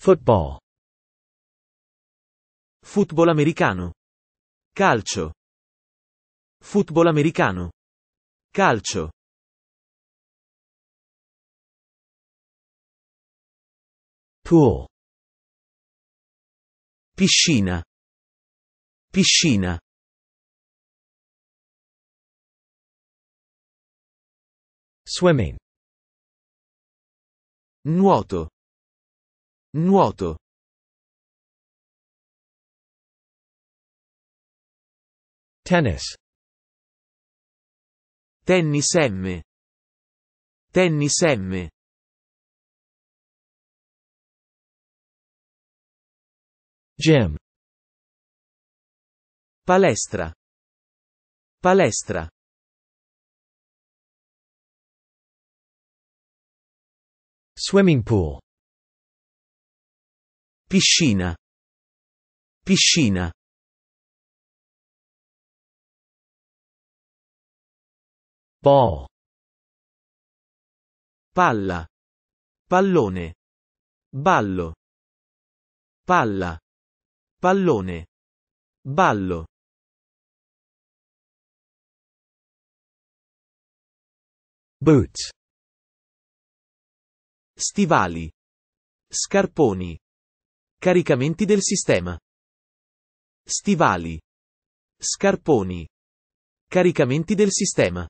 Football. Football americano. Calcio. Football americano. Calcio. Pool. Piscina. Piscina. Swimming. Nuoto. Nuoto. Tennis. Tennis M. Tennis M. Gym. Palestra. Palestra. Swimming pool. Piscina. Piscina. Ball. Palla. Pallone. Ballo. Palla. Pallone. Ballo. Boots. Stivali. Scarponi. Caricamenti del sistema. Stivali. Scarponi. Caricamenti del sistema.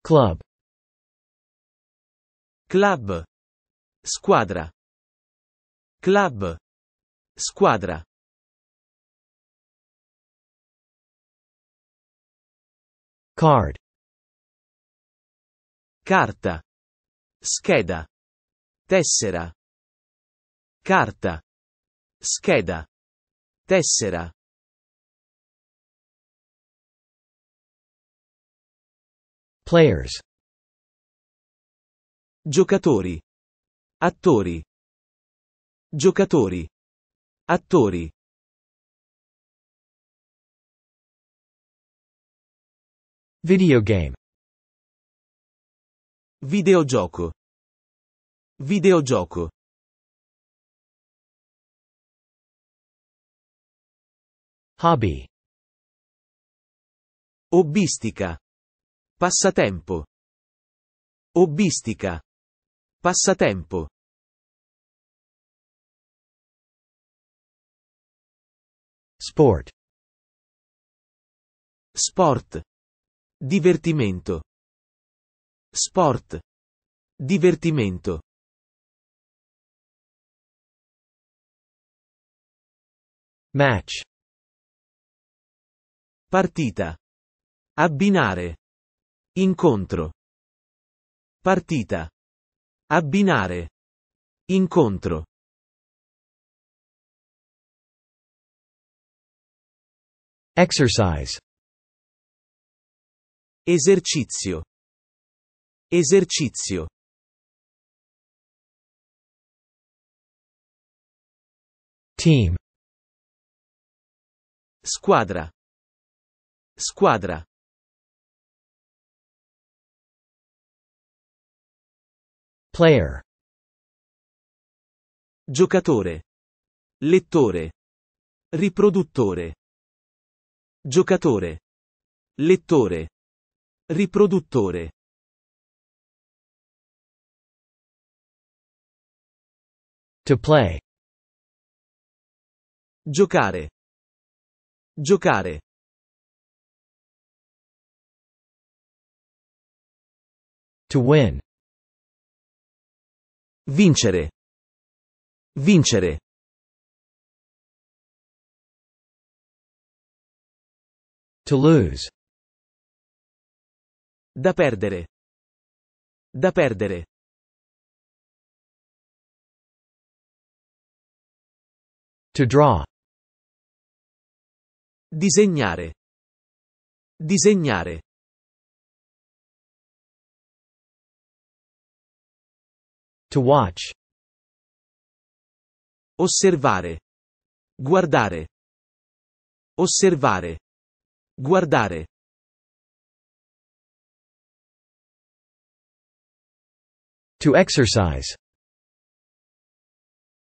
Club. Club. Squadra. Club. Squadra. Card. Carta. Scheda. Tessera. Carta. Scheda. Tessera. Players. Giocatori. Attori. Giocatori. Attori. Videogame. Videogioco. Videogioco. Hobby. Hobbistica. Passatempo. Hobbistica. Passatempo. Sport. Sport. Divertimento. Sport. Divertimento. Match. Partita. Abbinare. Incontro. Partita. Abbinare. Incontro. Exercise. Esercizio. Esercizio. Team. Squadra. Squadra. Player. Giocatore. Lettore. Riproduttore. Giocatore. Lettore. Riproduttore. To play. Giocare. Giocare. To win. Vincere. Vincere. To lose. Da perdere. Da perdere. To draw. Disegnare. Disegnare. To watch. Osservare. Guardare. Osservare. Guardare. To exercise.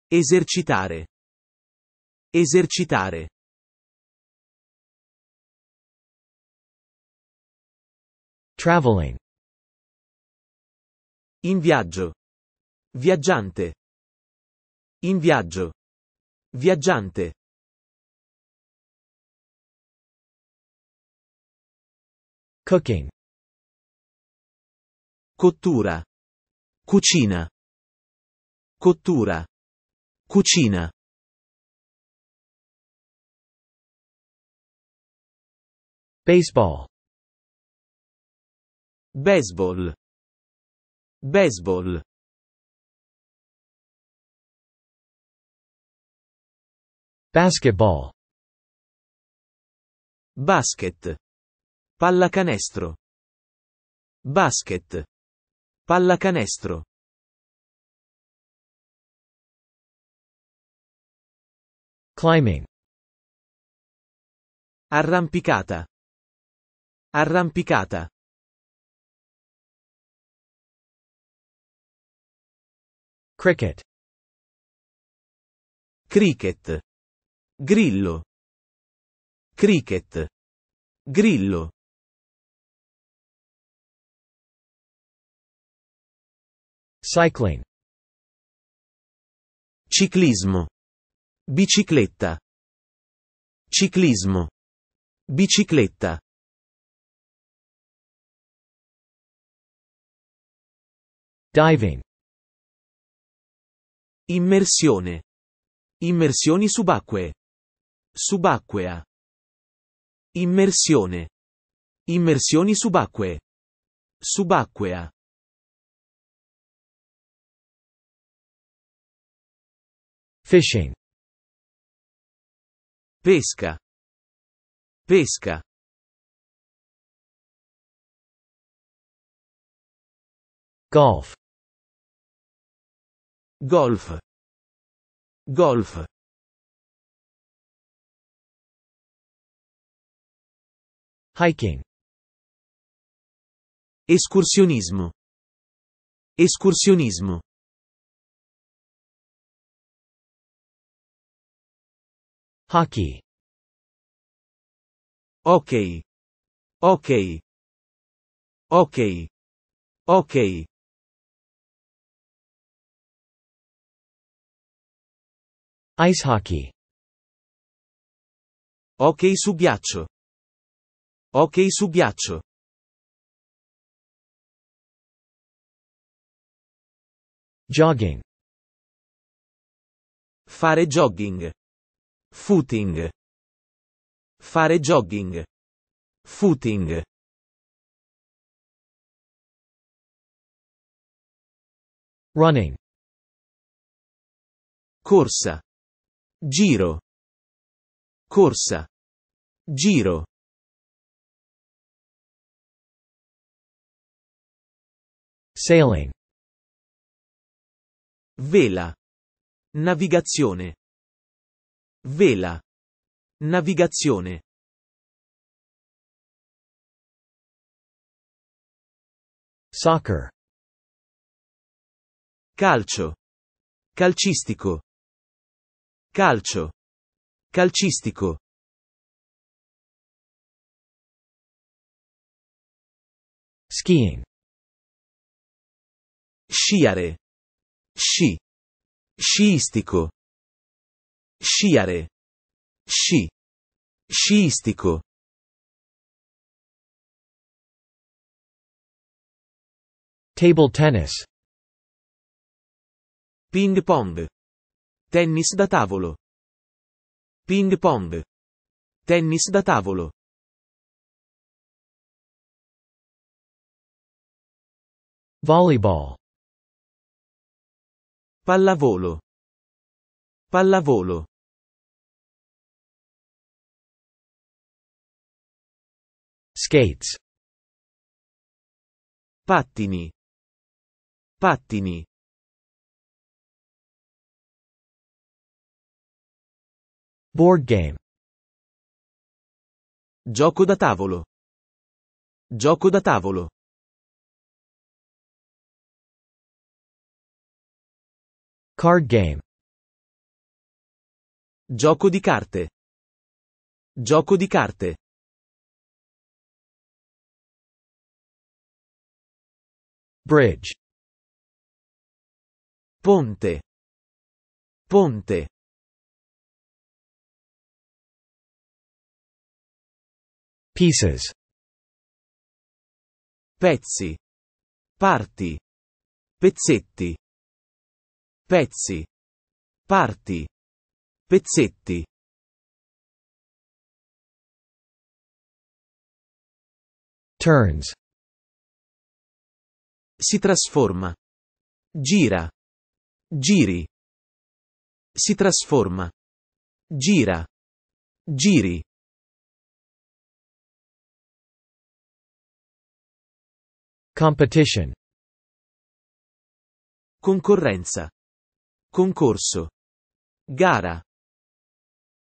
Esercitare. Esercitare. Traveling. In viaggio. Viaggiante. In viaggio. Viaggiante. Cooking. Cottura. Cucina. Cottura. Cucina. Baseball. Baseball. Baseball. Basketball. Basket. Pallacanestro. Basket. Pallacanestro. Climbing. Arrampicata. Arrampicata. Cricket. Cricket. Grillo. Cricket. Grillo. Cycling. Ciclismo. Bicicletta. Ciclismo. Bicicletta. Diving. Immersione. Immersioni subacquee. Subacquea. Immersione. Immersioni subacquee. Subacquea. Fishing. Pesca. Pesca. Golf. Golf. Golf. Hiking. Escursionismo. Escursionismo. Hockey. Hockey. Hockey. Hockey. Hockey. Ice hockey. Hockey su ghiaccio. Hockey su ghiaccio. Jogging. Fare jogging. Footing. Fare jogging. Footing. Running. Corsa. Giro. Corsa. Giro. Sailing. Vela. Navigazione. Vela. Navigazione. Soccer. Calcio. Calcistico. Calcio. Calcistico. Skiing. Sciare. Sci. Sciistico. Sciare. Sci. Sciistico. Table tennis. Ping pong. Tennis da tavolo. Ping pong. Tennis da tavolo. Volleyball. Pallavolo. Pallavolo. Skates. Pattini. Pattini. Board game. Gioco da tavolo. Gioco da tavolo. Card game. Gioco di carte. Gioco di carte. Bridge. Ponte. Ponte. Pieces. Pezzi. Parti. Pezzetti. Pezzi. Parti. Pezzetti. Turns. Si trasforma. Gira. Giri. Si trasforma. Gira. Giri. Competition. Concorrenza. Concorso. Gara.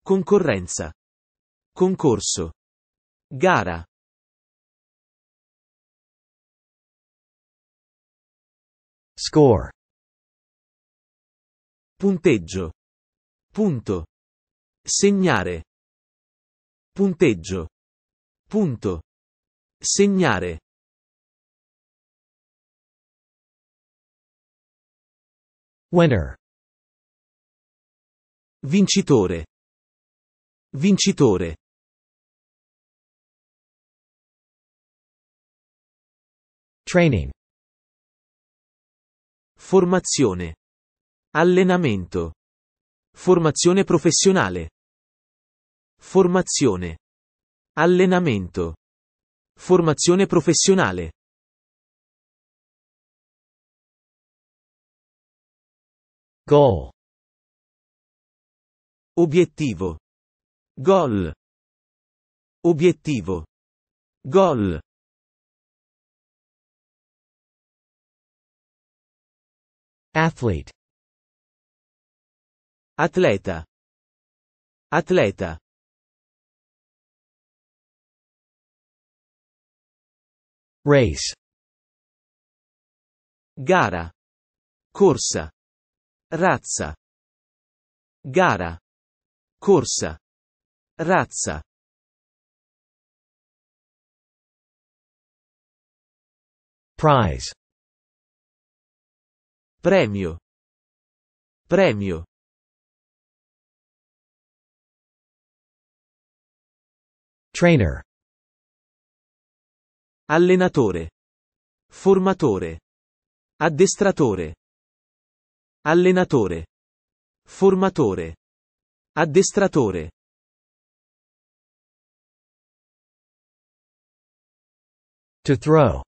Concorrenza. Concorso. Gara. Score. Punteggio. Punto. Segnare. Punteggio. Punto. Segnare. Winner. Vincitore. Vincitore. Training. Formazione. Allenamento. Formazione professionale. Formazione. Allenamento. Formazione professionale. Goal. Obiettivo. Goal. Obiettivo. Goal. Athlete. Atleta. Atleta. Race. Gara. Corsa. Razza. Gara. Corsa. Razza. Prize. Premio. Premio. Trainer. Allenatore. Formatore. Addestratore. Allenatore. Formatore. Addestratore. To throw.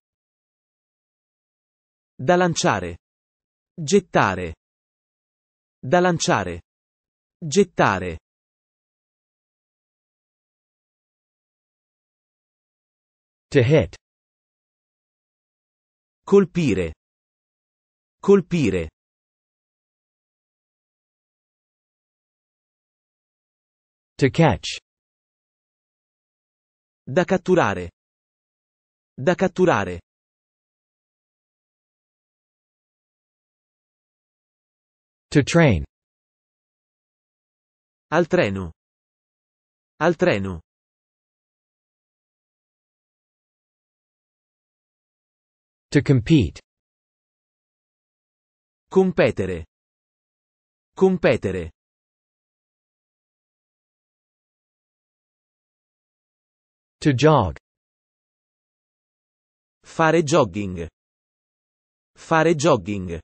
Da lanciare. Gettare. Da lanciare. Gettare. To hit. Colpire. Colpire. To catch. Da catturare. Da catturare. To train. Al treno. Al treno. To compete. Competere. Competere. To jog. Fare jogging. Fare jogging.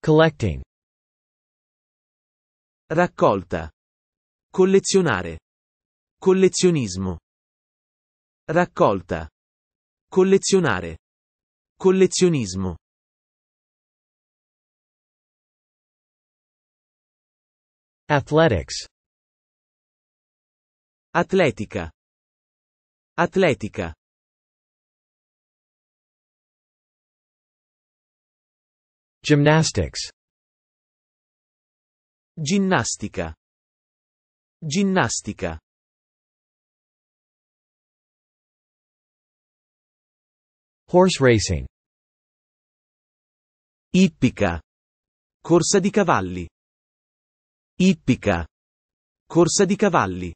Collecting. Raccolta. Collezionare. Collezionismo. Raccolta. Collezionare. Collezionismo. Athletics. Atletica. Atletica. Gymnastics. Ginnastica. Ginnastica. Horse racing. Ippica. Corsa di cavalli. Ippica. Corsa di cavalli.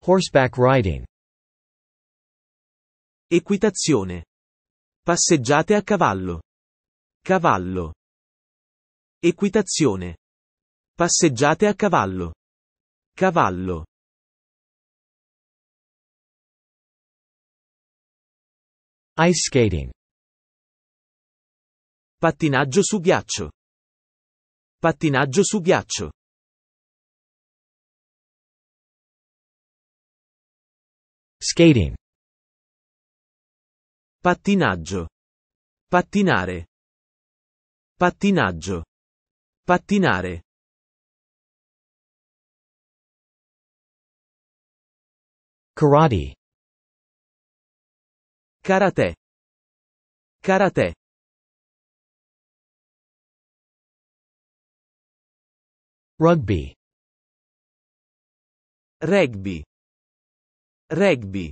Horseback riding. Equitazione. Passeggiate a cavallo. Cavallo. Equitazione. Passeggiate a cavallo. Cavallo. Ice skating. Pattinaggio su ghiaccio. Pattinaggio su ghiaccio. Skating. Pattinaggio. Pattinare. Pattinaggio. Pattinare. Karate. Karate. Karate. Rugby. Rugby. Rugby.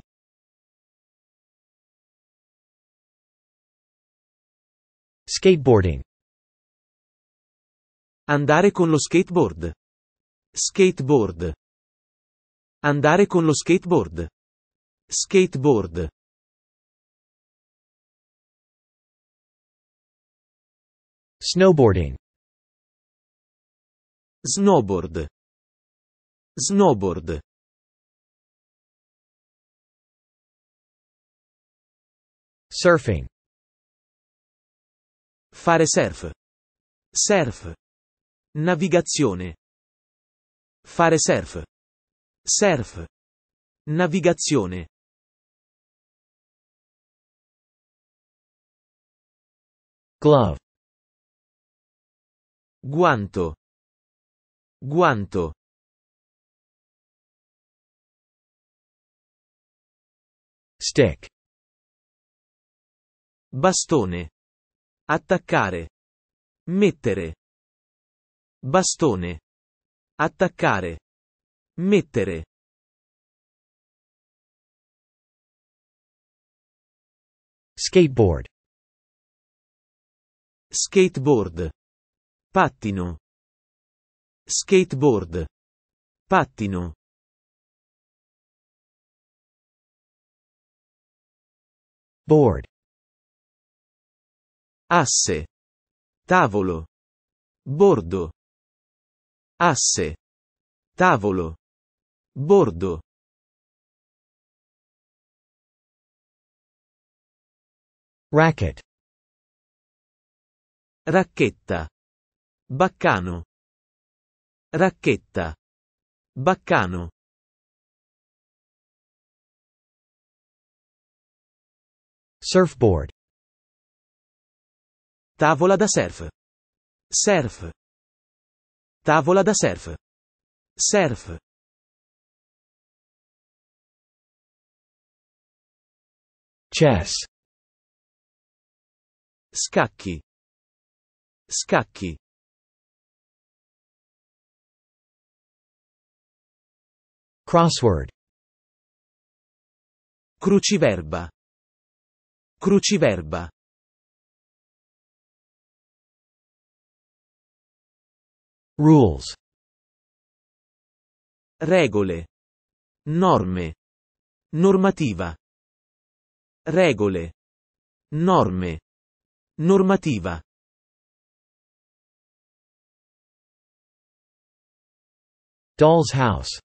Skateboarding. Andare con lo skateboard. Skateboard. Andare con lo skateboard. Skateboard. Snowboarding. Snowboard. Snowboard. Surfing. Fare surf. Surf. Navigazione. Fare surf. Surf. Navigazione. Glove. Guanto. Guanto. Stick. Bastone. Attaccare. Mettere. Bastone. Attaccare. Mettere. Skateboard. Skateboard. Pattino. Skateboard. Pattino. Board. Asse. Tavolo. Bordo. Asse. Tavolo. Bordo. Racket. Racchetta. Baccano. Racchetta. Baccano. Surfboard. Tavola da surf. Surf. Tavola da surf. Surf. Chess. Scacchi. Scacchi. Crossword. Cruciverba. Cruciverba. Rules. Regole. Norme. Normativa. Regole. Norme. Normativa. Doll's house.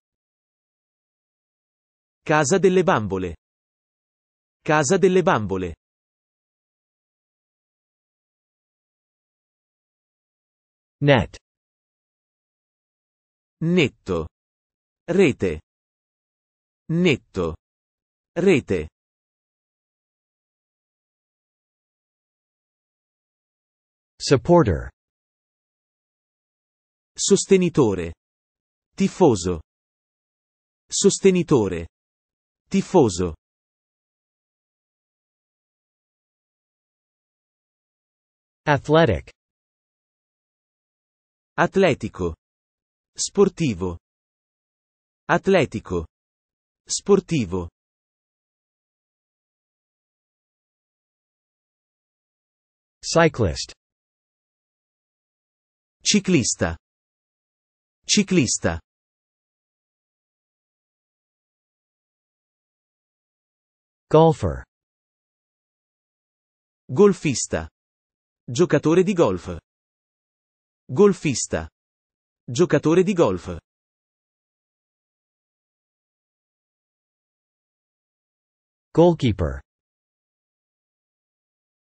Casa delle bambole. Casa delle bambole. Net. Netto. Rete. Netto. Rete. Supporter. Sostenitore. Tifoso. Sostenitore. Tifoso. Athletic. Atletico. Sportivo. Atletico. Sportivo. Cyclist. Ciclista. Ciclista. Golfer. Golfista. Giocatore di golf. Golfista. Giocatore di golf. Goalkeeper.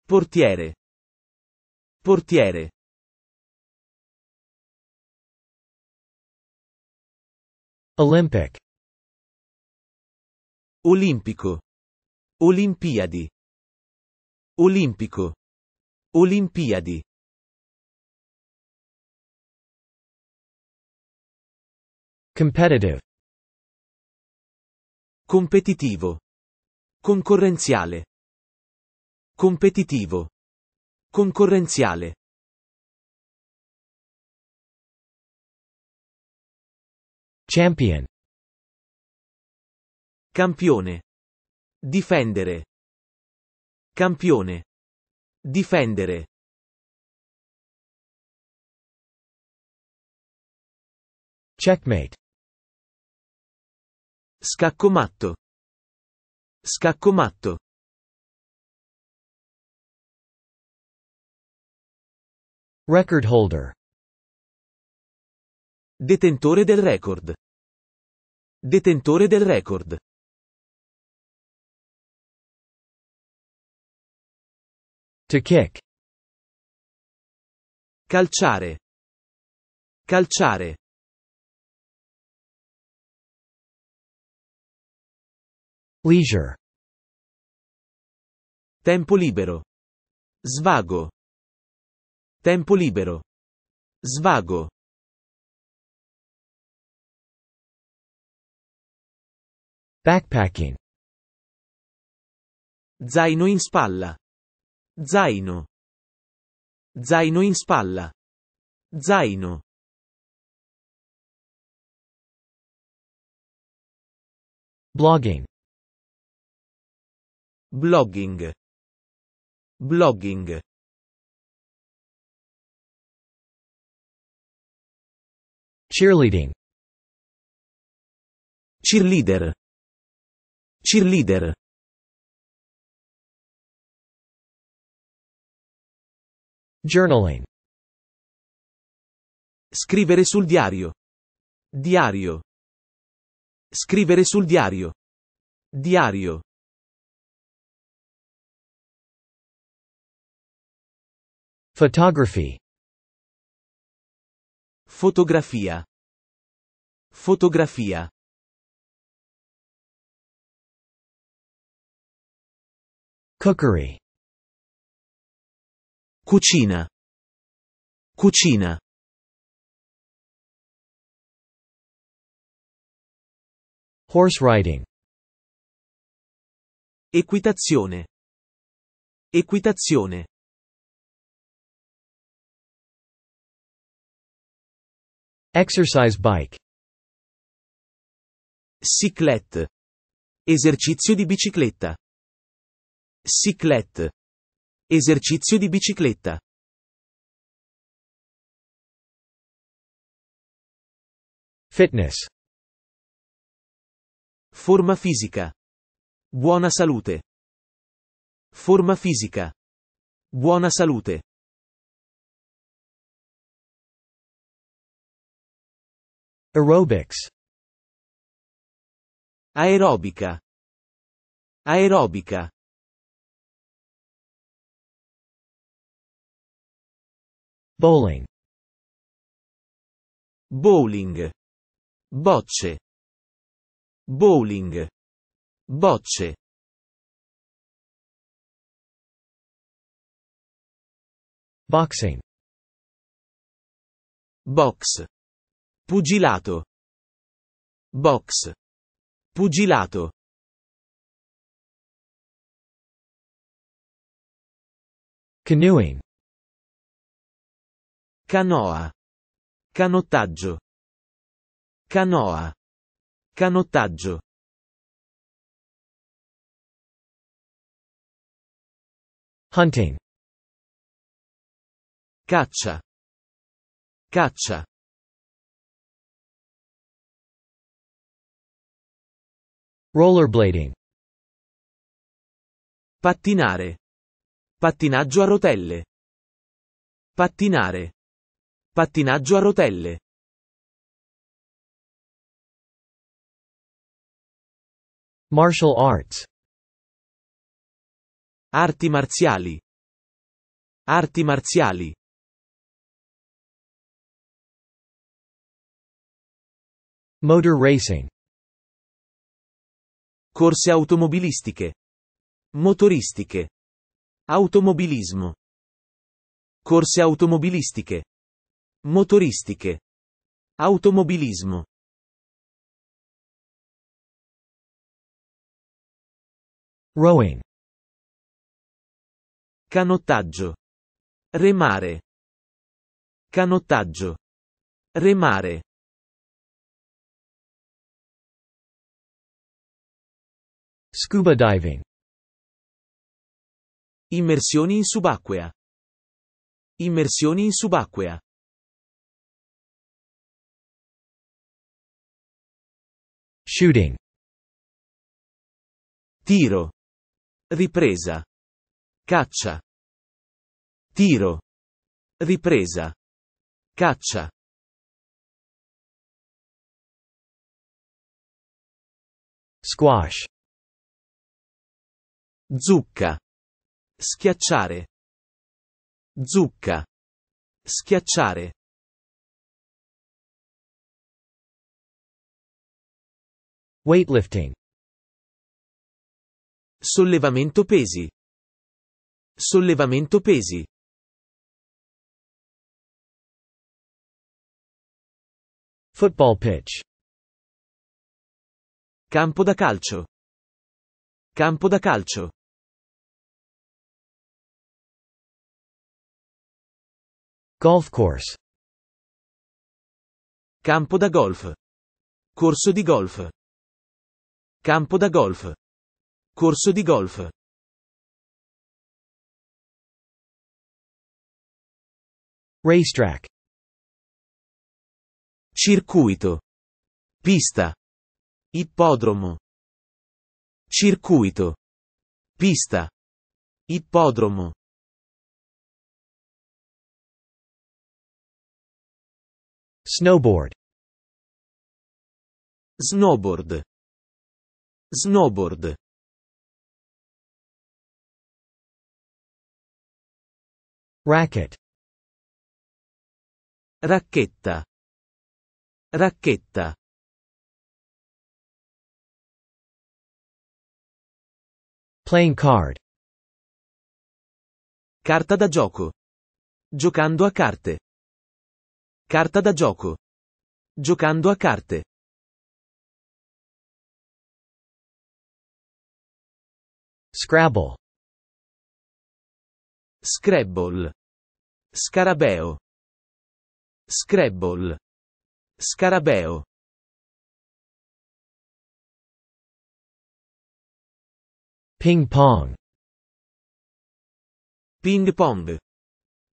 Portiere. Portiere. Olympic. Olimpico. Olimpiadi. Olimpico. Olimpiadi. Competitive. Competitivo. Concorrenziale. Competitivo. Concorrenziale. Champion. Campione. Difendere. Campione. Difendere. Checkmate. Scaccomatto. Scaccomatto. Record holder. Detentore del record. Detentore del record. To kick. Calciare. Calciare. Leisure. Tempo libero. Svago. Tempo libero. Svago. Backpacking. Zaino in spalla. Zaino. Zaino in spalla. Zaino. Blogging. Blogging. Blogging. Cheerleading. Cheerleader. Cheerleader. Journaling. Scrivere sul diario. Diario. Scrivere sul diario. Diario. Photography. Fotografia. Fotografia. Cookery. Cucina. Cucina. Horse riding. Equitazione. Equitazione. Exercise bike. Cyclette. Esercizio di bicicletta. Cyclette. Esercizio di bicicletta. Fitness. Forma fisica. Buona salute. Forma fisica. Buona salute. Aerobics. Aerobica. Aerobica. Bowling. Bowling. Bocce. Bowling. Bocce. Boxing. Box. Pugilato. Box. Pugilato. Canoeing. Canoa. Canottaggio. Canoa. Canottaggio. Hunting. Caccia. Caccia. Rollerblading. Pattinare. Pattinaggio a rotelle. Pattinare. Pattinaggio a rotelle. Martial arts. Arti marziali. Arti marziali. Motor racing. Corse automobilistiche. Motoristiche. Automobilismo. Corse automobilistiche. Motoristiche. Automobilismo. Rowing. Canottaggio. Remare. Canottaggio. Remare. Scuba diving. Immersioni in subacquea. Immersioni in subacquea. Shooting. Tiro. Ripresa. Caccia. Tiro. Ripresa. Caccia. Squash. Zucca. Schiacciare. Zucca. Schiacciare. Weightlifting. Sollevamento pesi. Sollevamento pesi. Football pitch. Campo da calcio. Campo da calcio. Golf course. Campo da golf. Corso di golf. Campo da golf. Corso di golf. Racetrack. Circuito. Pista. Ippodromo. Circuito. Pista. Ippodromo. Snowboard. Snowboard. Snowboard. Racket. Racchetta. Racchetta. Playing card. Carta da gioco. Giocando a carte. Carta da gioco. Giocando a carte. Scrabble. Scrabble. Scarabeo. Scrabble. Scarabeo. Ping pong. Ping pong.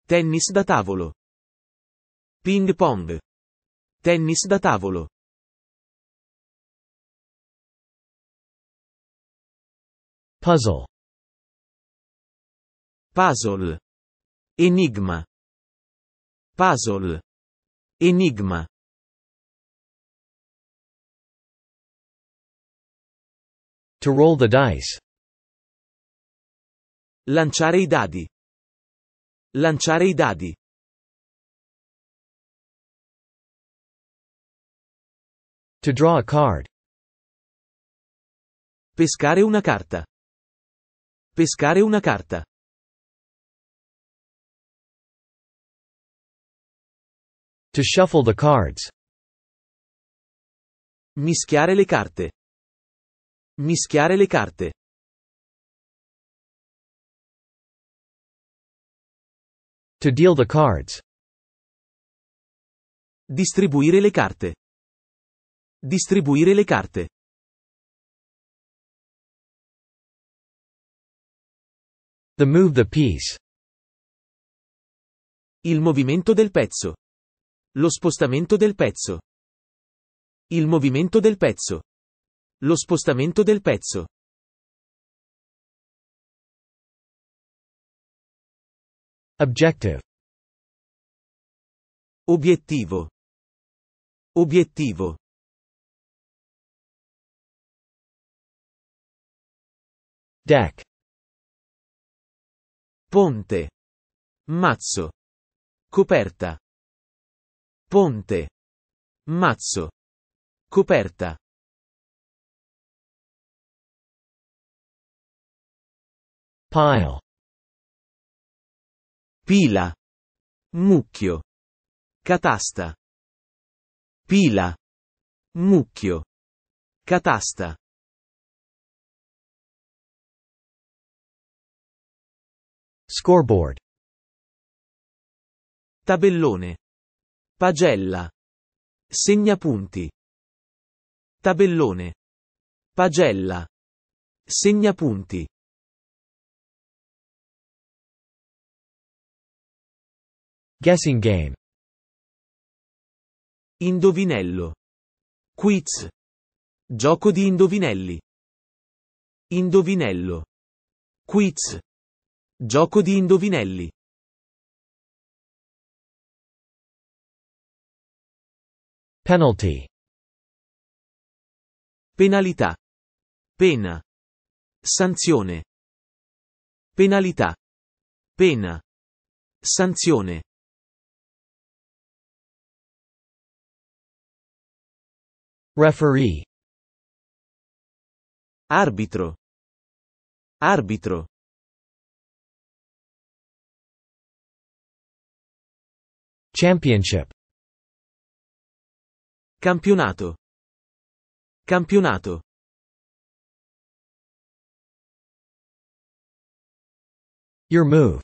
Tennis da tavolo. Ping pong. Tennis da tavolo. Puzzle. Puzzle. Enigma. Puzzle. Enigma. To roll the dice. Lanciare i dadi. Lanciare i dadi. To draw a card. Pescare una carta. Pescare una carta. To shuffle the cards. Mischiare le carte. Mischiare le carte. To deal the cards. Distribuire le carte. Distribuire le carte. The move the piece. Il movimento del pezzo. Lo spostamento del pezzo. Il movimento del pezzo. Lo spostamento del pezzo. Objective. Obiettivo. Obiettivo. Deck. Ponte. Mazzo. Coperta. Ponte. Mazzo. Coperta. Pile. Pila. Mucchio. Catasta. Pila. Mucchio. Catasta. Scoreboard. Tabellone. Pagella. Segnapunti. Tabellone. Pagella. Segnapunti. Guessing game. Indovinello. Quiz. Gioco di indovinelli. Indovinello. Quiz. Gioco di indovinelli. Penalty. Penalità. Pena. Sanzione. Penalità. Pena. Sanzione. Referee. Arbitro. Arbitro. Championship. Campionato. Campionato. Your move.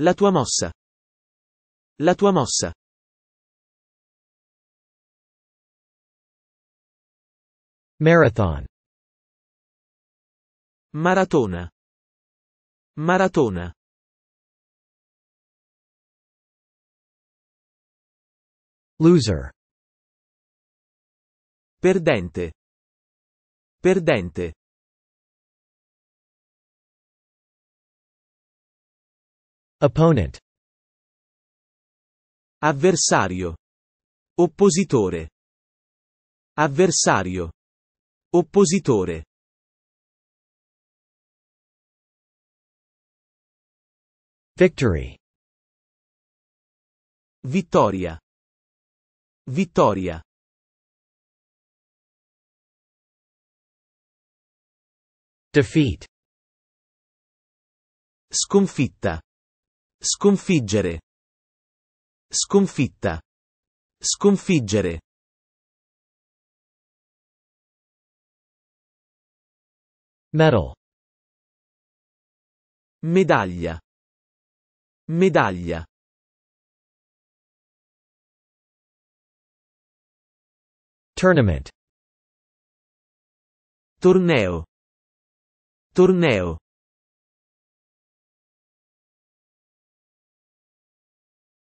La tua mossa. La tua mossa. Marathon. Maratona. Maratona. Loser. Perdente. Perdente. Opponent. Avversario. Oppositore. Avversario. Oppositore. Victory. Vittoria. Vittoria. Defeat. Sconfitta. Sconfiggere. Sconfitta. Sconfiggere. Medal. Medaglia. Medaglia. Tournament. Torneo. Torneo.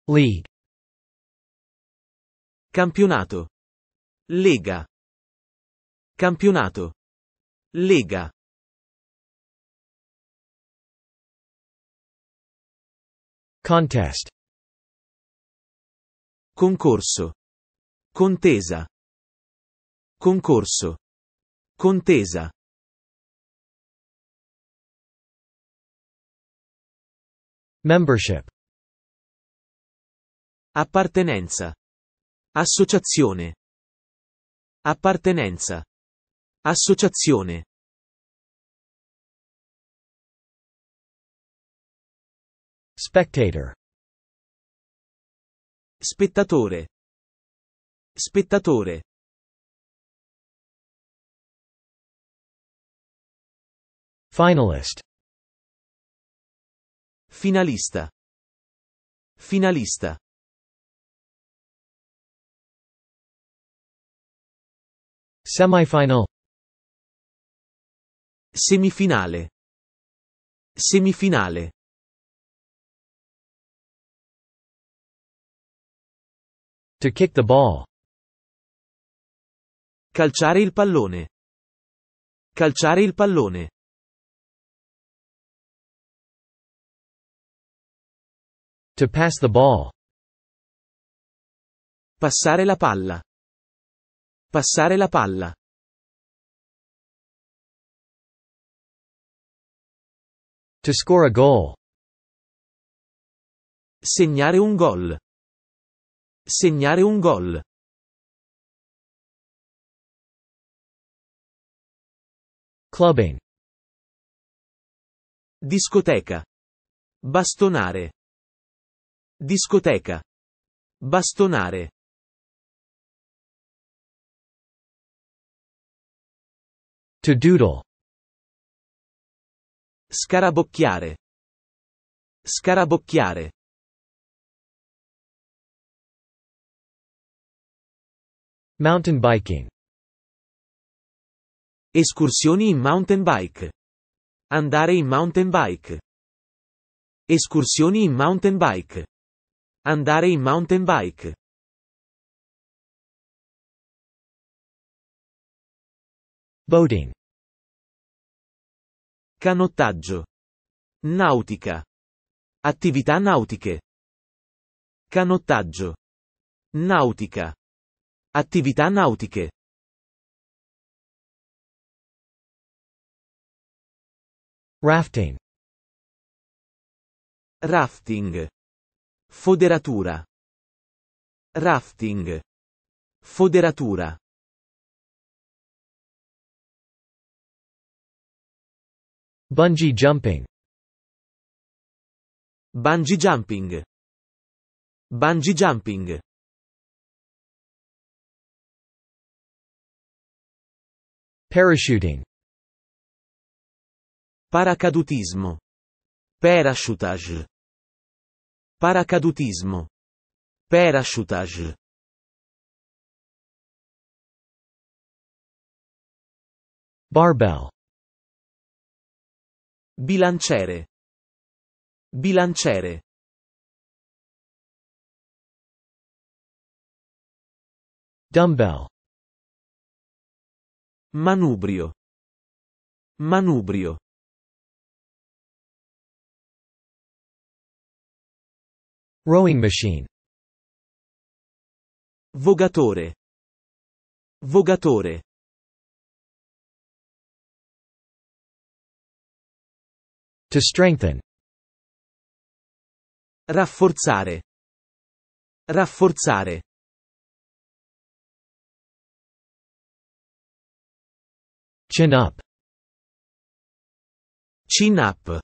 League. Campionato. Lega. Campionato. Lega. Contest. Concorso. Contesa. Concorso. Contesa. Membership. Appartenenza. Associazione. Appartenenza. Associazione. Spectator. Spettatore. Spettatore. Finalist. Finalista. Finalista. Semifinal. Semifinale. Semifinale. To kick the ball. Calciare il pallone. Calciare il pallone. To pass the ball. Passare la palla. Passare la palla. To score a goal. Segnare un gol. Segnare un gol. Clubbing. Discoteca. Bastonare. Discoteca. Bastonare. To doodle. Scarabocchiare. Scarabocchiare. Mountain biking. Escursioni in mountain bike. Andare in mountain bike. Escursioni in mountain bike. Andare in mountain bike. Boating. Canottaggio. Nautica. Attività nautiche. Canottaggio. Nautica. Attività nautiche. Rafting. Rafting. Foderatura. Rafting. Foderatura. Bungee jumping. Bungee jumping. Bungee jumping. Parachuting. Paracadutismo. Parachutage. Paracadutismo. Parachutage. Barbell. Bilanciere. Bilanciere. Dumbbell. Manubrio. Manubrio. Rowing machine. Vogatore. Vogatore. To strengthen. Rafforzare. Rafforzare. Chin up. Chin up.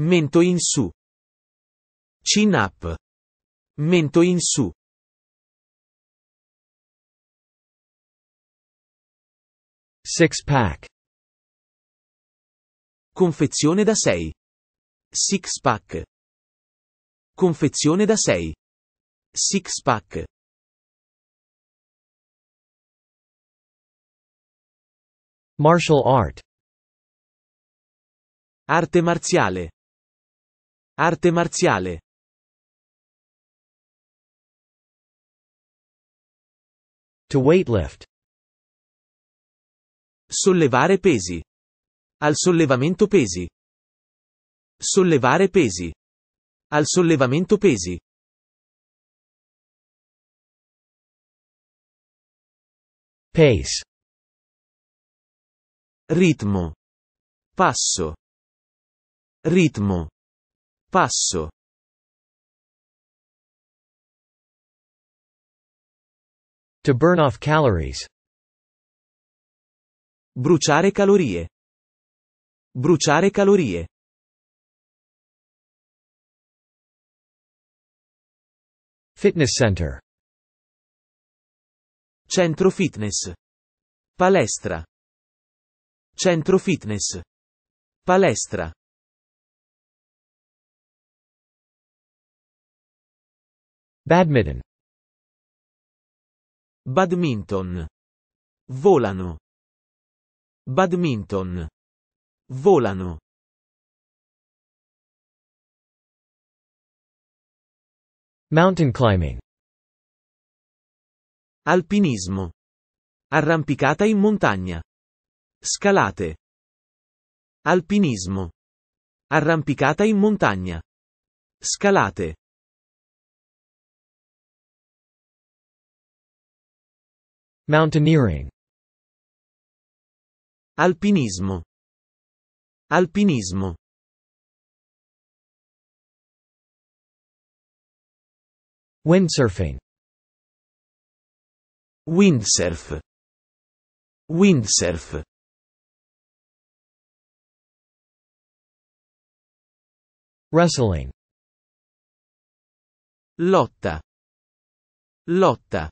Mento in su. Chin up. Mento in su. Six pack. Confezione da 6. Six pack. Confezione da 6. Six pack. Martial art. Arte marziale. Arte marziale. To weightlift. Sollevare pesi. Al sollevamento pesi. Sollevare pesi. Al sollevamento pesi. Pace. Ritmo. Passo. Ritmo. Passo. To burn off calories. Bruciare calorie. Bruciare calorie. Fitness center. Centro fitness. Palestra. Centro fitness. Palestra. Badminton. Badminton. Volano. Badminton. Volano. Mountain climbing. Alpinismo. Arrampicata in montagna. Scalate. Alpinismo. Arrampicata in montagna. Scalate. Mountaineering. Alpinismo. Alpinismo. Windsurfing. Windsurf. Windsurf. Wrestling. Lotta. Lotta.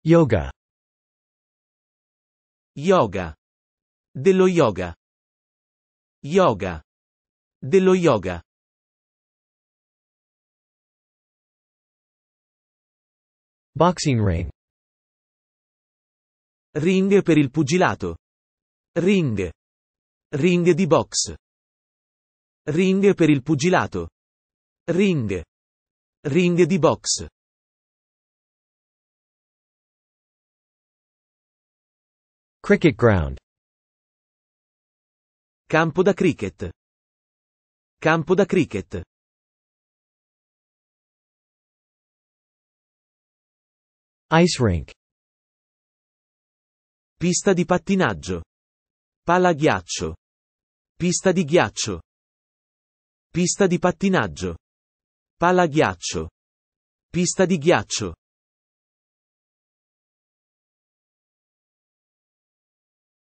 Yoga. Yoga. Dello yoga. Yoga. Dello yoga. Boxing ring. Ring per il pugilato. Ring. Ring di box. Ring per il pugilato. Ring. Ring di box. Cricket ground. Campo da cricket. Campo da cricket. Ice rink. Pista di pattinaggio. Pala ghiaccio. Pista di ghiaccio. Pista di pattinaggio. Pala ghiaccio. Pista di ghiaccio.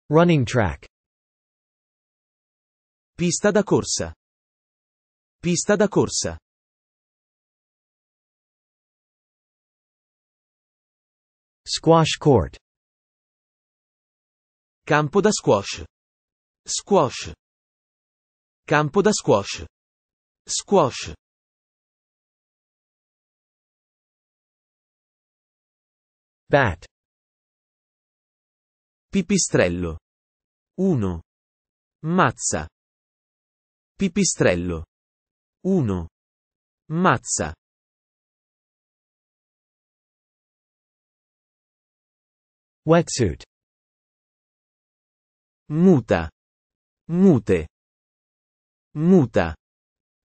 Running track. Pista da corsa. Pista da corsa. Squash court. Campo da squash. Squash. Campo da squash. Squash. Bat. Pipistrello. 1. Mazza. Pipistrello. 1. Mazza. Wetsuit. Muta. Mute. Muta.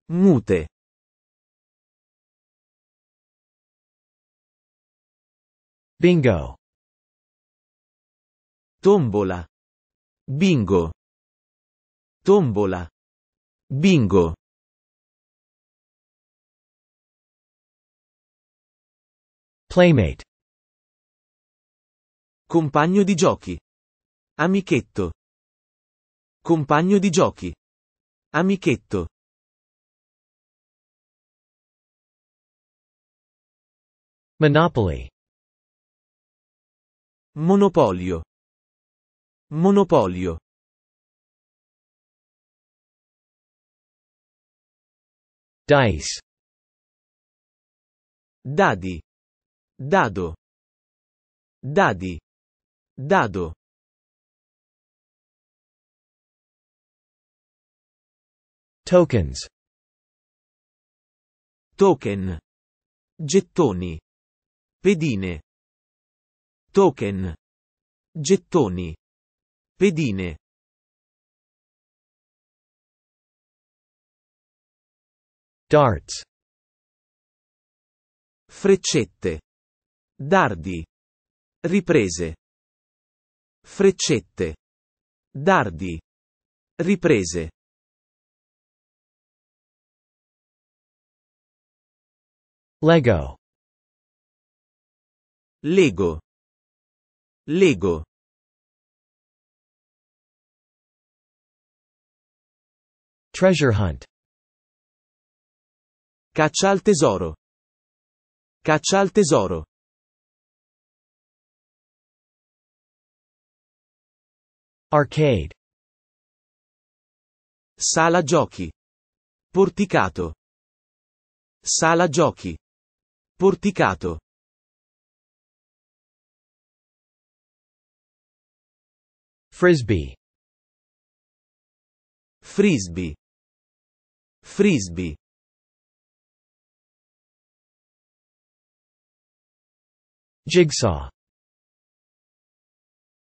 Mute. Bingo. Tombola. Bingo. Tombola. Bingo. Playmate. Compagno di giochi. Amichetto. Compagno di giochi. Amichetto. Monopoly. Monopolio. Monopolio. Dice. Dadi. Dado. Dadi. Dado. Tokens. Token. Gettoni. Pedine. Token. Gettoni. Pedine. Darts. Freccette. Dardi. Riprese. Freccette. Dardi. Riprese. Lego. Lego. Lego. Treasure hunt. Caccia al tesoro. Caccia al tesoro. Arcade. Sala giochi. Porticato. Sala giochi. Porticato. Frisbee. Frisbee. Frisbee. Jigsaw.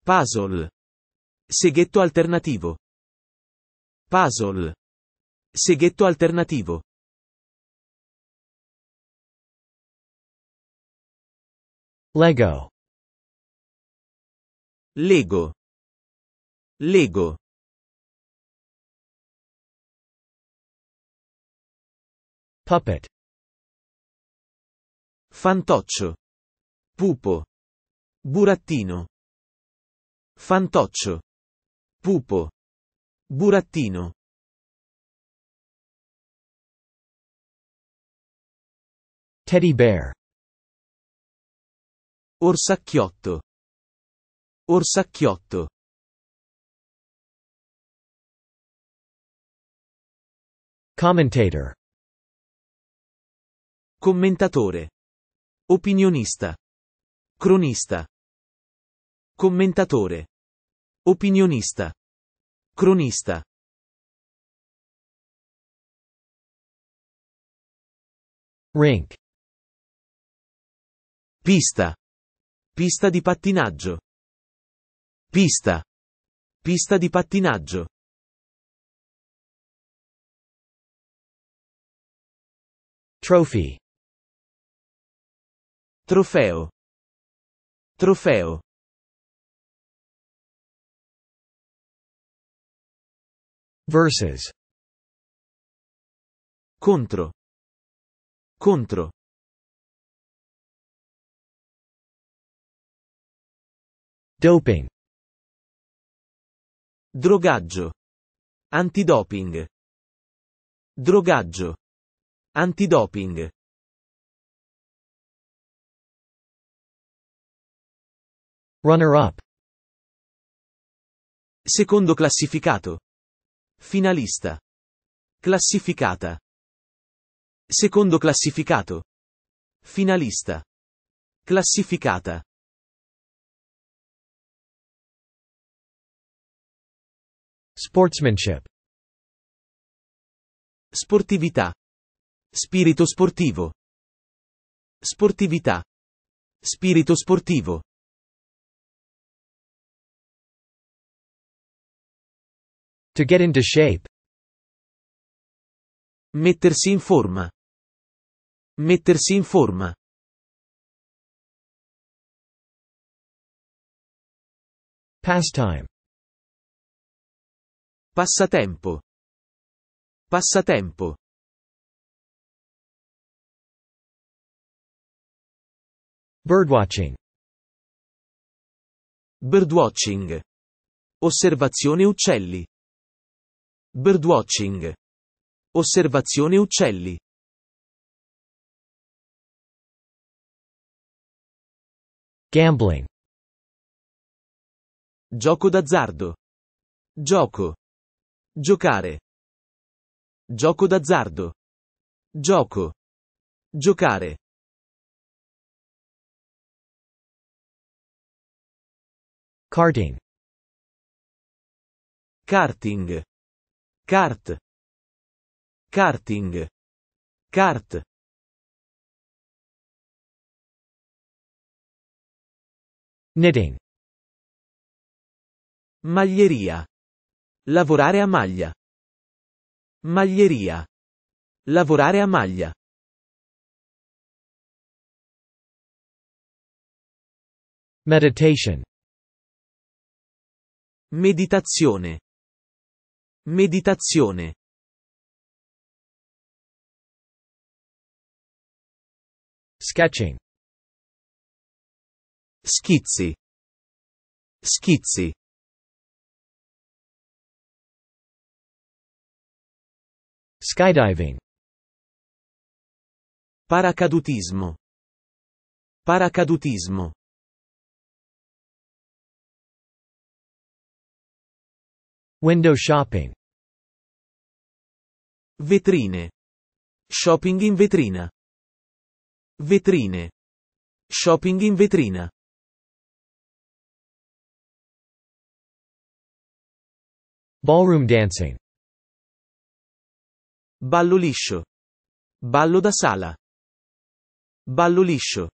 Puzzle. Seghetto alternativo. Puzzle. Seghetto alternativo. Lego. Lego. Lego. Puppet. Fantoccio. Pupo. Burattino. Fantoccio. Pupo. Burattino. Teddy bear. Orsacchiotto. Orsacchiotto. Commentator. Commentatore. Opinionista. Cronista. Commentatore. Opinionista. Cronista. Rink. Pista. Pista di pattinaggio. Pista. Pista di pattinaggio. Trophy. Trofeo. Trofeo. Versus. Contro. Contro. Doping. Drogaggio. Antidoping. Drogaggio. Antidoping. Runner-up. Secondo classificato. Finalista. Classificata. Secondo classificato. Finalista. Classificata. Sportsmanship. Sportività. Spirito sportivo. Sportività. Spirito sportivo. To get into shape. Mettersi in forma. Mettersi in forma. Pastime. Passatempo. Passatempo. Birdwatching. Birdwatching. Osservazione uccelli. Birdwatching. Osservazione uccelli. Gambling. Gioco d'azzardo. Gioco. Giocare. Gioco d'azzardo. Gioco. Giocare. Karting. Karting. Kart. Karting. Kart. Knitting. Maglieria. Lavorare a maglia. Maglieria. Lavorare a maglia. Meditation. Meditazione. Meditazione. Sketching. Schizzi. Schizzi. Skydiving. Paracadutismo. Paracadutismo. Window shopping. Vetrine. Shopping in vetrina. Vetrine. Shopping in vetrina. Ballroom dancing. Ballo liscio. Ballo da sala. Ballo liscio.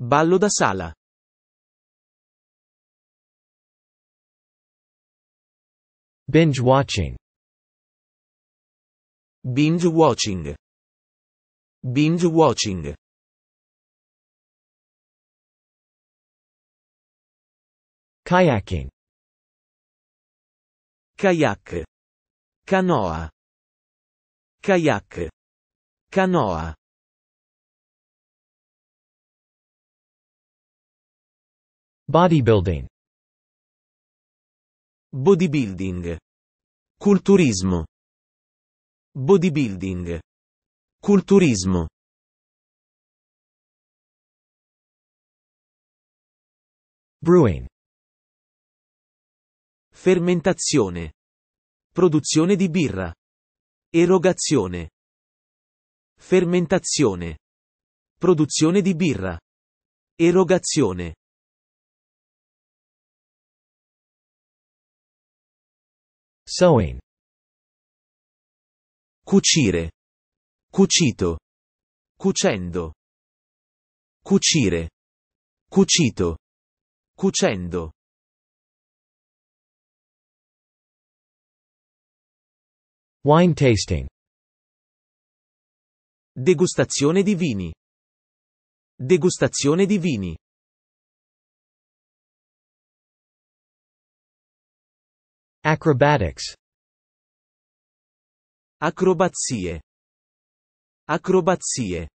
Ballo da sala. Binge watching. Binge watching. Binge watching. Kayaking. Kayak. Canoa. Kayak. Canoa. Bodybuilding. Bodybuilding. Culturismo. Bodybuilding. Culturismo. Brewing. Fermentazione. Produzione di birra. Erogazione. Fermentazione. Produzione di birra. Erogazione. Sewing. Cucire. Cucito. Cucendo. Cucire. Cucito. Cucendo. Wine tasting. Degustazione di vini. Degustazione di vini. Acrobatics. Acrobazie. Acrobazie.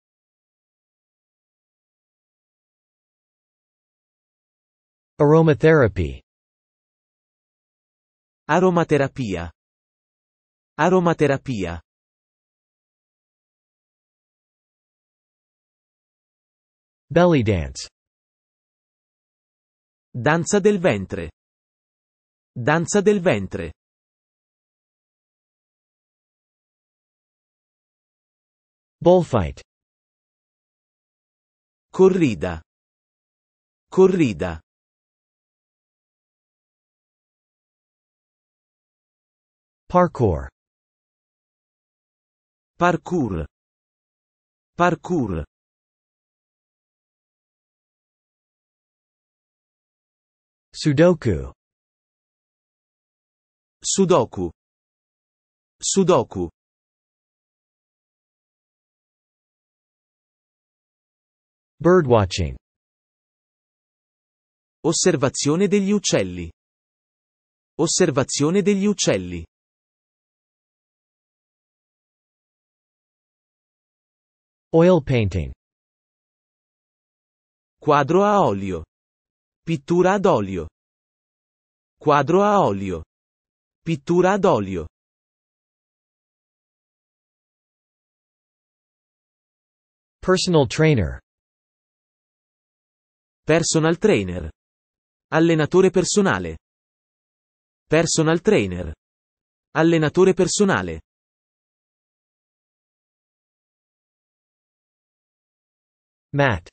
Aromatherapy. Aromaterapia. Aromaterapia. Belly dance. Danza del ventre. Danza del ventre. Bullfight. Corrida. Corrida. Parkour. Parkour. Parkour. Sudoku. Sudoku. Sudoku. Birdwatching. Osservazione degli uccelli. Osservazione degli uccelli. Oil painting. Quadro a olio. Pittura ad olio. Quadro a olio. Pittura ad olio. Personal trainer. Personal trainer. Allenatore personale. Personal trainer. Allenatore personale. Mat.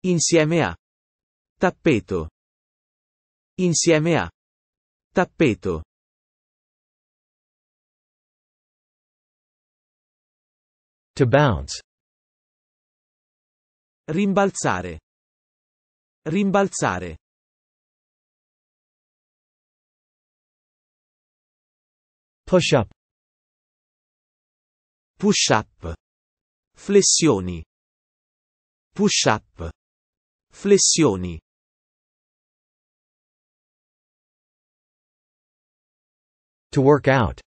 Insieme a. Tappeto. Insieme a. Tappeto. To bounce. Rimbalzare. Rimbalzare. Push up. Push up. Flessioni. Push up. Flessioni. To work out.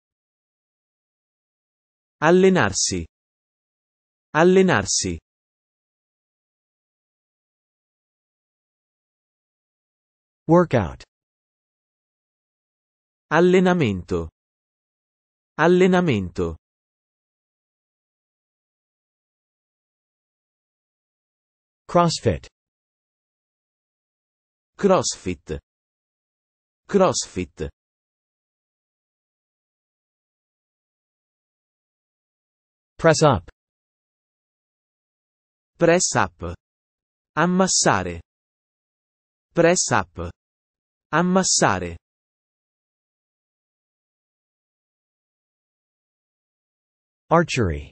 Allenarsi. Allenarsi. Workout. Allenamento. Allenamento. CrossFit. CrossFit. CrossFit. Press up. Press up. Ammassare. Press up. Ammassare. Archery.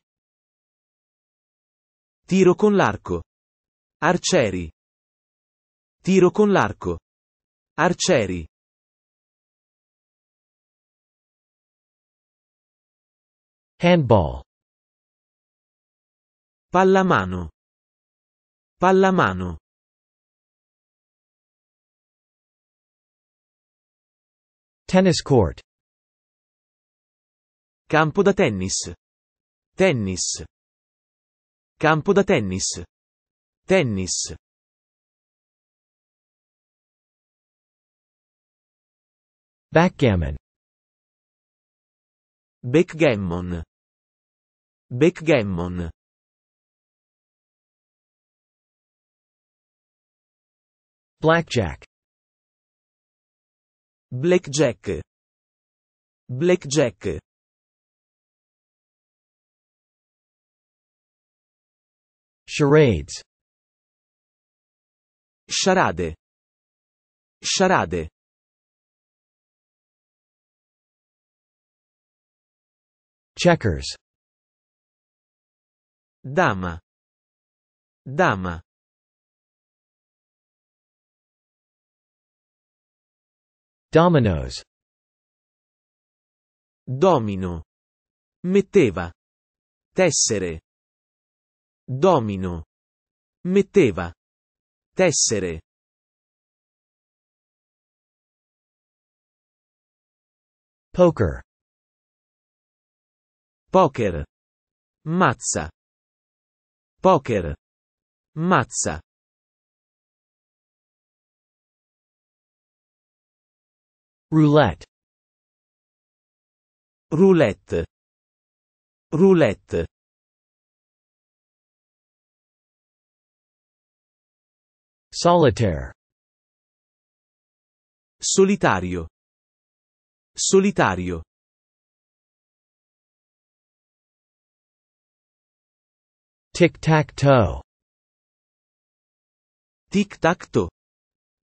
Tiro con l'arco. Arcieri. Tiro con l'arco. Arcieri. Handball. Pallamano. Pallamano. Tennis court. Campo da tennis. Tennis. Campo da tennis. Tennis. Backgammon. Backgammon. Backgammon. Blackjack. Blackjack. Blackjack. Charades. Charade. Charade. Checkers. Dama. Dama. Dominoes. Domino. Metteva. Tessere. Domino. Metteva. Tessere. Poker. Poker. Mazza. Poker. Mazza. Roulette. Roulette. Roulette. Solitaire. Solitario. Solitario. Tic-tac-toe. Tic-tac-toe.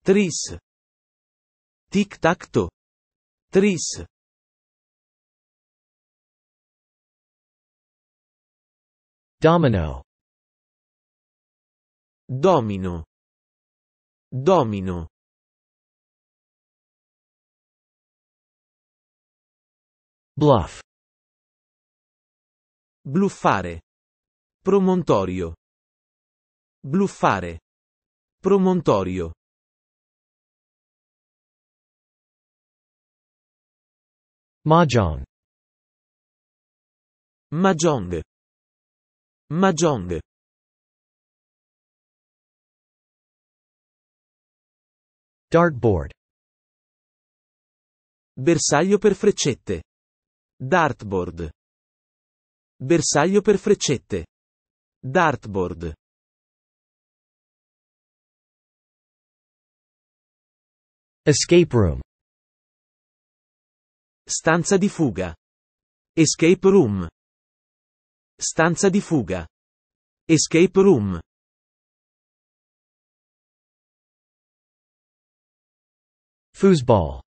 Tris. Tic-tac-toe. Tris. Domino. Domino. Domino. Bluff. Bluffare. Promontorio. Bluffare. Promontorio. Mahjong. Mahjong. Mahjong. Dartboard. Bersaglio per freccette. Dartboard. Bersaglio per freccette. Dartboard. Escape room. Stanza di fuga. Escape room. Stanza di fuga. Escape room. Foosball.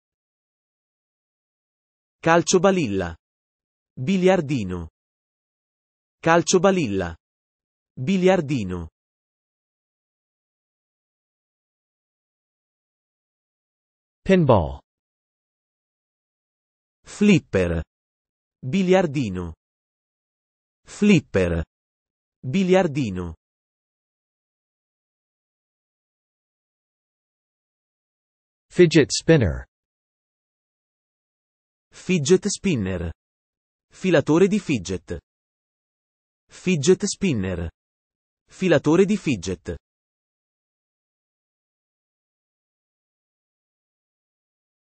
Calciobalilla. Biliardino. Calciobalilla. Biliardino. Pinball. Flipper. Biliardino. Flipper. Biliardino. Fidget spinner. Fidget spinner. Filatore di fidget. Fidget spinner. Filatore di fidget.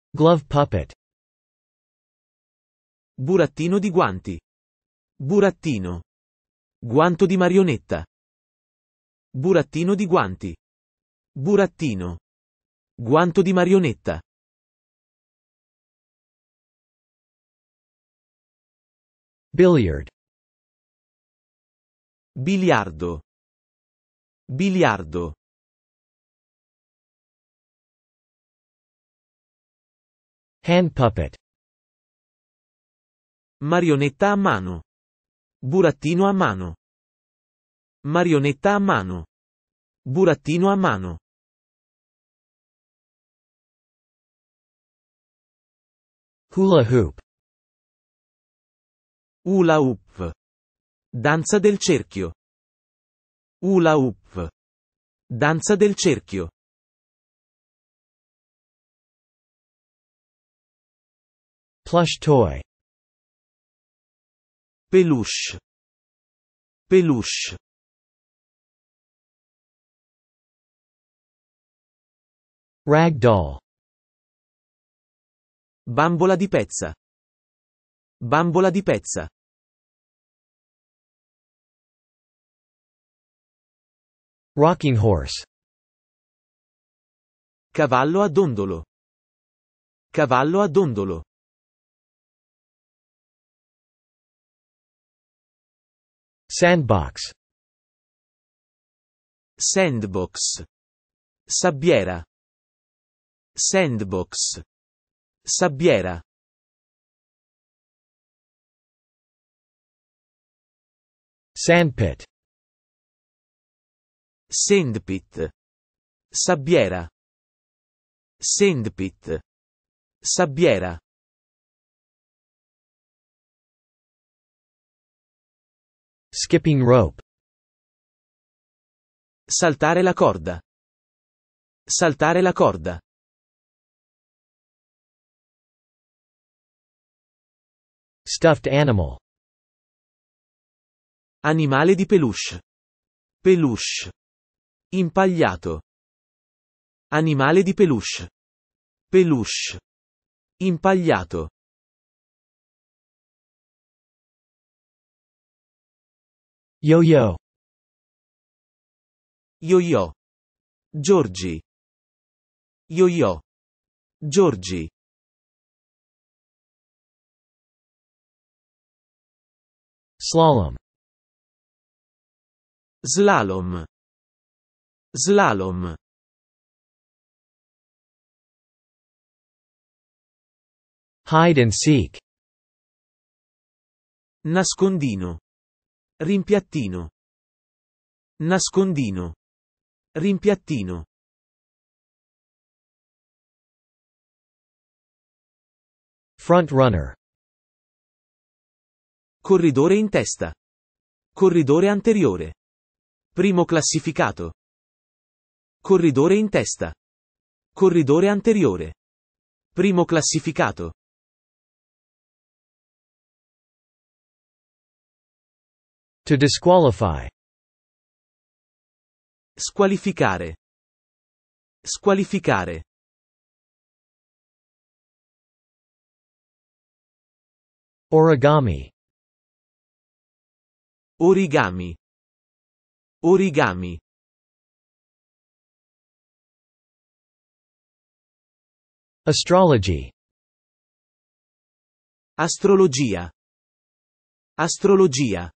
Glove puppet. Burattino di guanti. Burattino. Guanto di marionetta. Burattino di guanti. Burattino. Guanto di marionetta. Billiard. Biliardo. Biliardo. Hand puppet. Marionetta a mano. Burattino a mano. Marionetta a mano. Burattino a mano. Hula hoop. Hula hoop. Danza del cerchio. Hula hoop. Danza del cerchio. Plush toy. Peluche. Peluche. Rag doll. Bambola di pezza. Bambola di pezza. Rocking horse. Cavallo a dondolo. Cavallo a dondolo. Sandbox. Sandbox. Sabbiera. Sandbox. Sabbiera. Sandpit. Sandpit. Sabbiera. Sandpit. Sabbiera. Skipping rope. Saltare la corda. Saltare la corda. Stuffed animal. Animale di peluche. Peluche. Impagliato. Animale di peluche. Peluche. Impagliato. Yo-yo. Yo-yo. Giorgi. Yo-yo. Giorgi. Slalom. Slalom. Slalom. Hide and seek. Nascondino. Rimpiattino. Nascondino. Rimpiattino. Front runner. Corridore in testa. Corridore anteriore. Primo classificato. Corridore in testa. Corridore anteriore. Primo classificato. To disqualify. Squalificare. Squalificare. Origami. Origami. Origami. Astrology. Astrologia. Astrologia.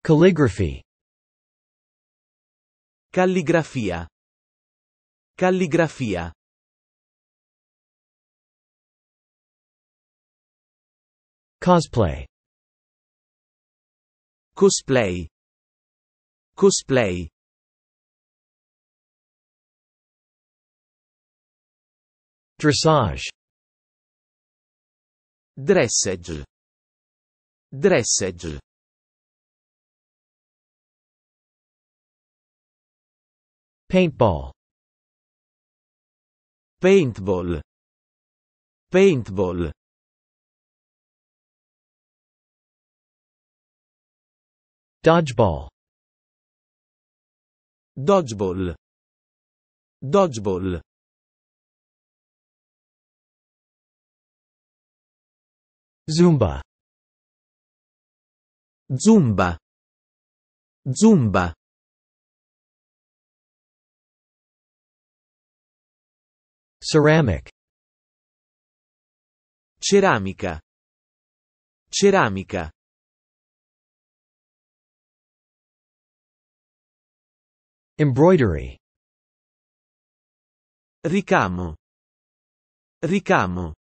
Calligraphy. Calligrafia. Calligrafia. Cosplay. Cosplay. Cosplay. Dressage. Dressage. Dressage. Paintball. Paintball. Paintball. Dodgeball. Dodgeball. Dodgeball. Zumba. Zumba. Zumba. Ceramic. Ceramica. Ceramica. Embroidery. Ricamo. Ricamo.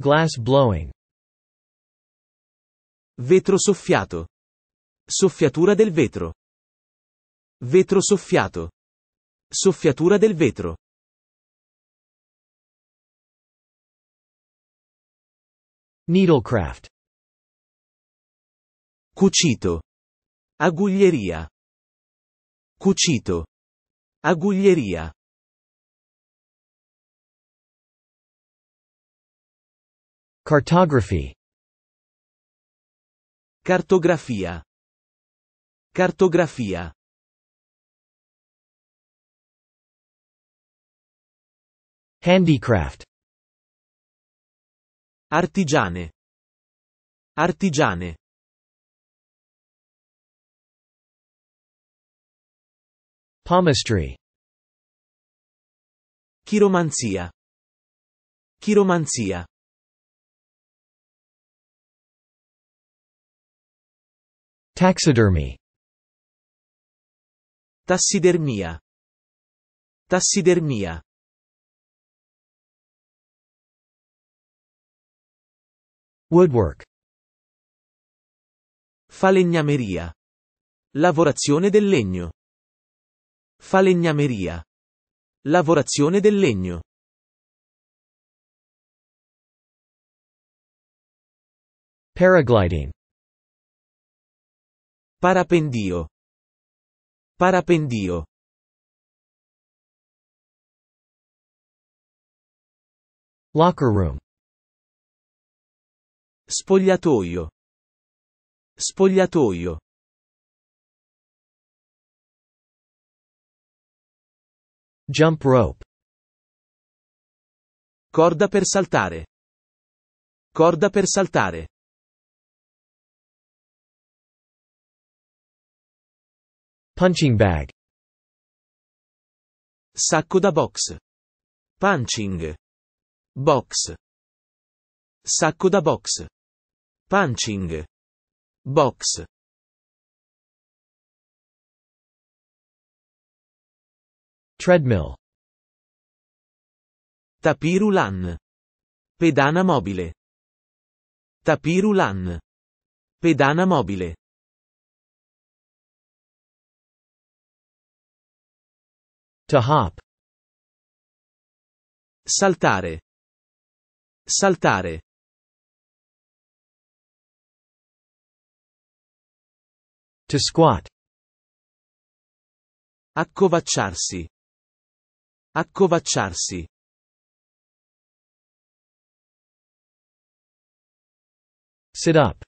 Glass blowing. Vetro soffiato. Soffiatura del vetro. Vetro soffiato. Soffiatura del vetro. Needlecraft. Cucito. Aguglieria. Cucito. Aguglieria. Cartography. Cartografia. Cartografia. Handicraft. Artigiane. Artigiane. Palmistry. Chiromanzia. Chiromanzia. Taxidermy. Tassidermia. Tassidermia. Woodwork. Falegnameria. Lavorazione del legno. Falegnameria. Lavorazione del legno. Paragliding. Parapendio. Parapendio. Locker room. Spogliatoio. Spogliatoio. Jump rope. Corda per saltare. Corda per saltare. Punching bag. Sacco da box. Punching. Box. Sacco da box. Punching. Box. Treadmill. Tapis roulant. Pedana mobile. Tapis roulant. Pedana mobile. To hop. Saltare. Saltare. To squat. Accovacciarsi. Accovacciarsi. Sit up.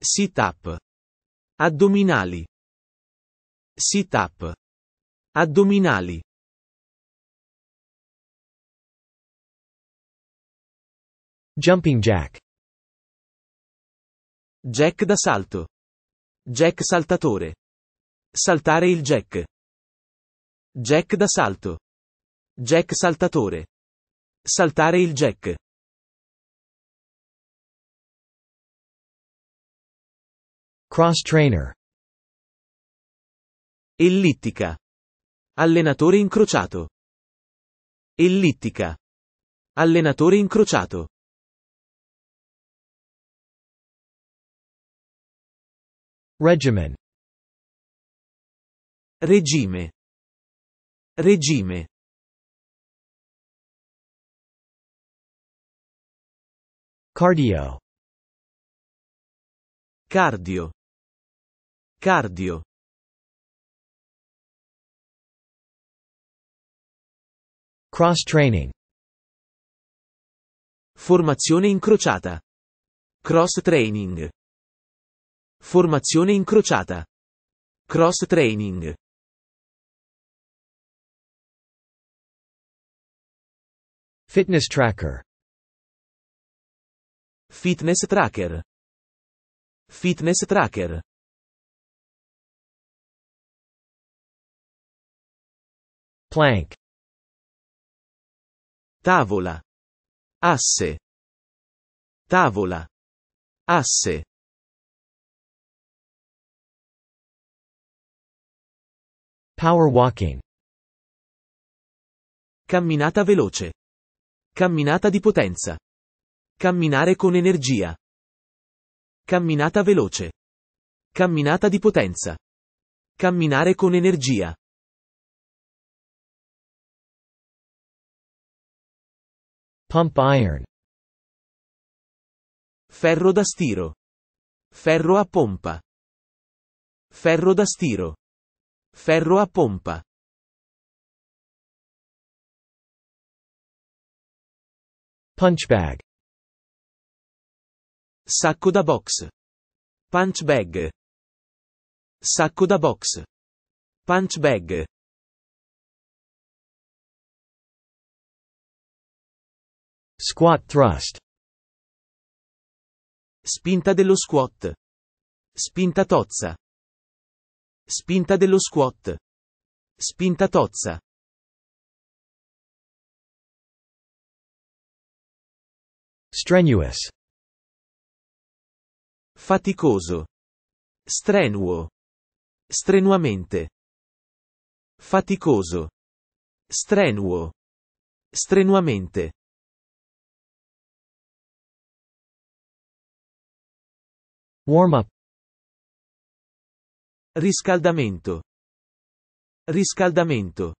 Sit up. Addominali. Sit up. Addominali. Jumping jack. Jack da salto. Jack saltatore. Saltare il jack. Jack da salto. Jack saltatore. Saltare il jack. Cross trainer. Ellittica. Allenatore incrociato. Ellittica. Allenatore incrociato. Regimen. Regime. Regime. Cardio. Cardio. Cardio. Cross training. Formazione incrociata. Cross training. Formazione incrociata. Cross training. Fitness tracker. Fitness tracker. Fitness tracker. Plank. Tavola. Asse. Tavola. Asse. Power walking. Camminata veloce. Camminata di potenza. Camminare con energia. Camminata veloce. Camminata di potenza. Camminare con energia. Pump iron. Ferro da stiro. Ferro a pompa. Ferro da stiro. Ferro a pompa. Punch bag. Sacco da box. Punch bag. Sacco da box. Punch bag. Squat thrust. Spinta dello squat. Spinta tozza. Spinta dello squat. Spinta tozza. Strenuous. Faticoso. Strenuo. Strenuamente. Faticoso. Strenuo. Strenuamente. Warm up. Riscaldamento. Riscaldamento.